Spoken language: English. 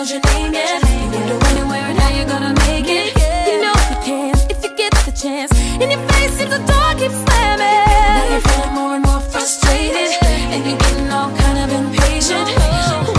knows your name, yeah. You know anywhere and how you're gonna make it, yeah. You know you can, if you get the chance. In your face if the door keeps slamming. Now you're feeling more and more frustrated, and you're getting all kind of impatient.